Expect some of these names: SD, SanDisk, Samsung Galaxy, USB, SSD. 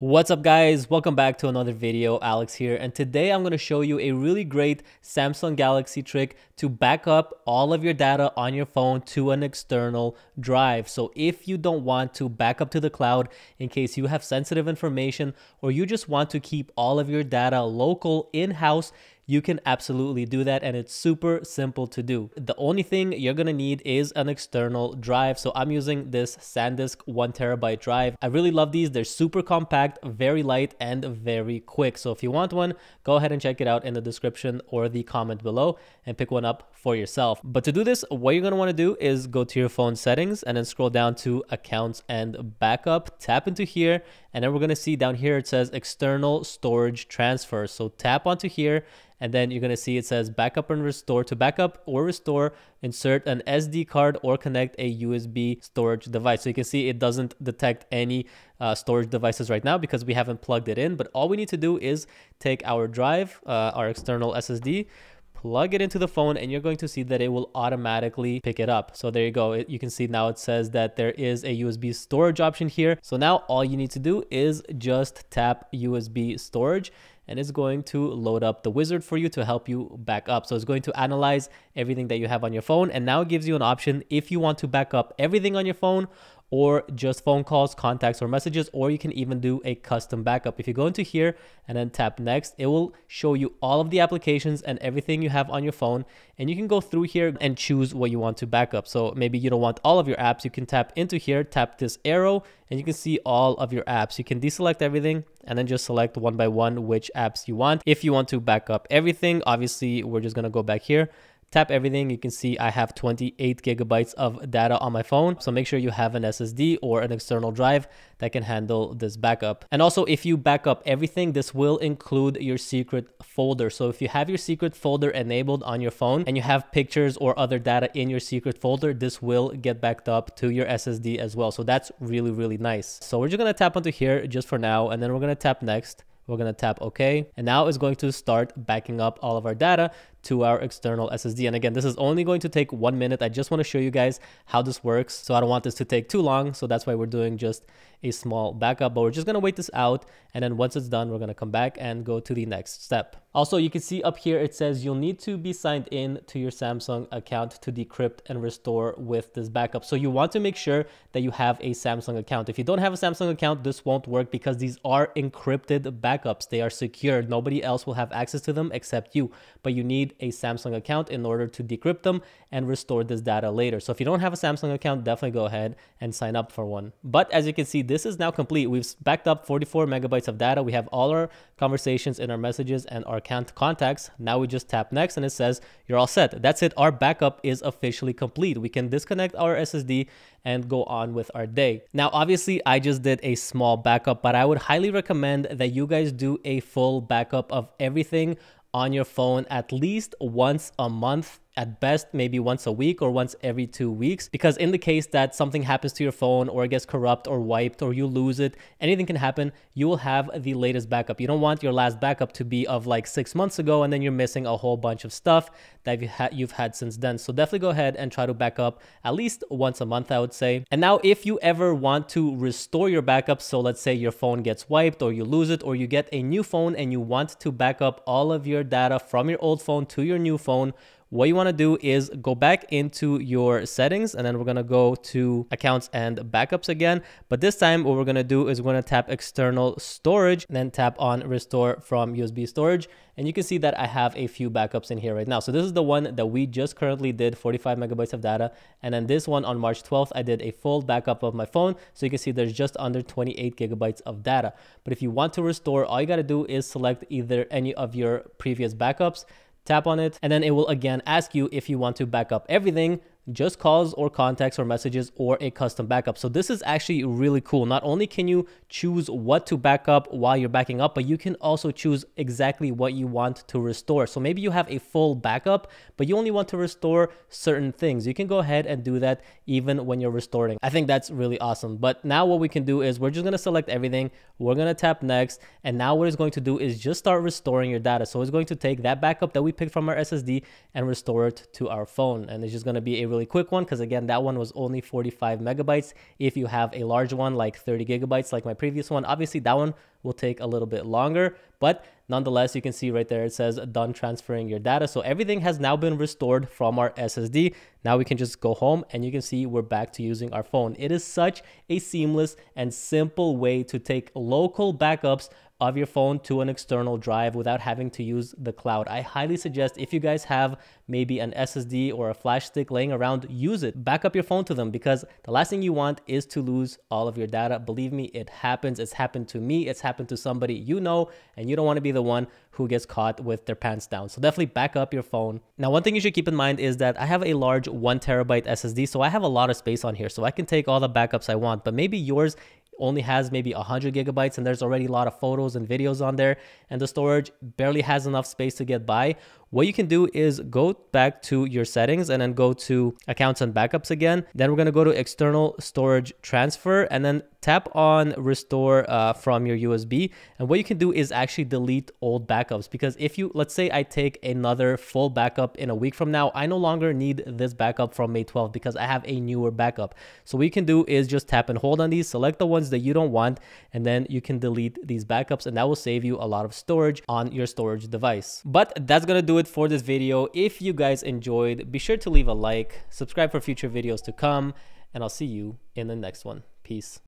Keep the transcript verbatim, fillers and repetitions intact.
What's up guys, welcome back to another video. Alex here, and today I'm going to show you a really great Samsung Galaxy trick to back up all of your data on your phone to an external drive. So if you don't want to back up to the cloud in case you have sensitive information or you just want to keep all of your data local in-house, you can absolutely do that, and it's super simple to do. The only thing you're gonna need is an external drive. So I'm using this SanDisk one terabyte drive. I really love these. They're super compact, very light, and very quick. So if you want one, go ahead and check it out in the description or the comment below and pick one up for yourself. But to do this, what you're gonna wanna do is go to your phone settings and then scroll down to accounts and backup, tap into here, and then we're gonna see down here, it says external storage transfer. So tap onto here, and then you're gonna see it says backup and restore. To backup or restore, insert an S D card or connect a U S B storage device. So you can see it doesn't detect any uh, storage devices right now because we haven't plugged it in, but all we need to do is take our drive, uh, our external S S D, plug it into the phone, and you're going to see that it will automatically pick it up. So there you go. It, you can see now it says that there is a U S B storage option here. So now all you need to do is just tap U S B storage, and it's going to load up the wizard for you to help you back up. So it's going to analyze everything that you have on your phone, and now it gives you an option if you want to back up everything on your phone or just phone calls, contacts, or messages, or you can even do a custom backup. If you go into here and then tap next, it will show you all of the applications and everything you have on your phone, and you can go through here and choose what you want to back up. So maybe you don't want all of your apps. You can tap into here, tap this arrow, and you can see all of your apps. You can deselect everything and then just select one by one which apps you want. If you want to back up everything, obviously we're just gonna go back here, tap everything. You can see I have twenty-eight gigabytes of data on my phone. So make sure you have an S S D or an external drive that can handle this backup. And also, if you back up everything, this will include your secret folder. So if you have your secret folder enabled on your phone and you have pictures or other data in your secret folder, this will get backed up to your S S D as well. So that's really, really nice. So we're just gonna tap onto here just for now, and then we're gonna tap next. We're gonna tap OK, and now it's going to start backing up all of our data to our external S S D. And again, this is only going to take one minute. I just wanna show you guys how this works. So I don't want this to take too long. So that's why we're doing just a small backup, but we're just gonna wait this out. And then once it's done, we're gonna come back and go to the next step. Also, you can see up here, it says you'll need to be signed in to your Samsung account to decrypt and restore with this backup. So you want to make sure that you have a Samsung account. If you don't have a Samsung account, this won't work because these are encrypted backups. They are secured. Nobody else will have access to them except you, but you need a Samsung account in order to decrypt them and restore this data later. So if you don't have a Samsung account, definitely go ahead and sign up for one. But as you can see, this is now complete. We've backed up forty-four megabytes of data. We have all our conversations in our messages and our contacts. Now we just tap next, and it says you're all set. That's it. Our backup is officially complete. We can disconnect our S S D and go on with our day. Now, obviously I just did a small backup, but I would highly recommend that you guys do a full backup of everything on your phone at least once a month, at best maybe once a week or once every two weeks, because in the case that something happens to your phone or it gets corrupt or wiped or you lose it, anything can happen, you will have the latest backup. You don't want your last backup to be of like six months ago and then you're missing a whole bunch of stuff that you ha you've had since then. So definitely go ahead and try to back up at least once a month, I would say. And now if you ever want to restore your backup, so let's say your phone gets wiped or you lose it or you get a new phone and you want to back up all of your data from your old phone to your new phone, what you want to do is go back into your settings, and then we're going to go to accounts and backups again. But this time what we're going to do is we're going to tap external storage and then tap on restore from U S B storage. And you can see that I have a few backups in here right now. So this is the one that we just currently did, forty-five megabytes of data. And then this one on March twelfth, I did a full backup of my phone. So you can see there's just under twenty-eight gigabytes of data. But if you want to restore, all you got to do is select either any of your previous backups, tap on it, and then it will again ask you if you want to back up everything, just calls or contacts or messages, or a custom backup. So this is actually really cool. Not only can you choose what to back up while you're backing up, but you can also choose exactly what you want to restore. So maybe you have a full backup, but you only want to restore certain things. You can go ahead and do that even when you're restoring. I think that's really awesome. But now what we can do is we're just gonna select everything. We're gonna tap next. And now what it's going to do is just start restoring your data. So it's going to take that backup that we picked from our S S D and restore it to our phone. And it's just gonna be a really really quick one, because again, that one was only forty-five megabytes. If you have a large one like thirty gigabytes like my previous one, obviously that one will take a little bit longer, but nonetheless, you can see right there, it says done transferring your data. So everything has now been restored from our S S D. Now we can just go home and you can see we're back to using our phone. It is such a seamless and simple way to take local backups of your phone to an external drive without having to use the cloud. I highly suggest if you guys have maybe an S S D or a flash stick laying around, use it, back up your phone to them, because the last thing you want is to lose all of your data. Believe me, it happens. It's happened to me. It's happened to somebody you know, and you don't want to be the one who gets caught with their pants down. So definitely back up your phone. Now, one thing you should keep in mind is that I have a large one terabyte S S D, so I have a lot of space on here, so I can take all the backups I want, but maybe yours only has maybe one hundred gigabytes and there's already a lot of photos and videos on there and the storage barely has enough space to get by. What you can do is go back to your settings and then go to accounts and backups again. Then we're going to go to external storage transfer and then tap on restore uh, from your U S B. And what you can do is actually delete old backups, because if you, let's say I take another full backup in a week from now, I no longer need this backup from May twelfth because I have a newer backup. So what you can do is just tap and hold on these, select the ones that you don't want, and then you can delete these backups, and that will save you a lot of storage on your storage device. But that's going to do it for this video. If you guys enjoyed, be sure to leave a like, subscribe for future videos to come, and I'll see you in the next one. Peace.